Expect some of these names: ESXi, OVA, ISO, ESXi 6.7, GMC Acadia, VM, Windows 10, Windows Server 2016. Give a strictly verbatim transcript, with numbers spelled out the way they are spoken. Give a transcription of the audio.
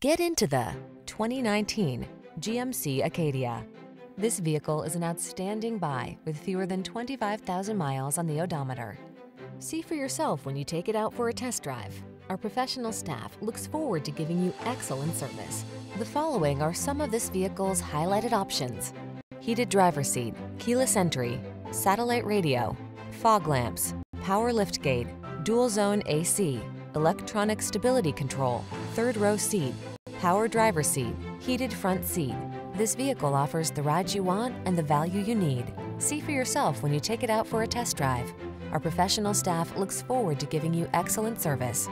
Get into the twenty nineteen G M C Acadia. This vehicle is an outstanding buy with fewer than twenty-five thousand miles on the odometer. See for yourself when you take it out for a test drive. Our professional staff looks forward to giving you excellent service. The following are some of this vehicle's highlighted options: heated driver's seat, keyless entry, satellite radio, fog lamps, power liftgate, dual zone A C, electronic stability control, third row seat, power driver's seat, heated front seat. This vehicle offers the ride you want and the value you need. See for yourself when you take it out for a test drive. Our professional staff looks forward to giving you excellent service.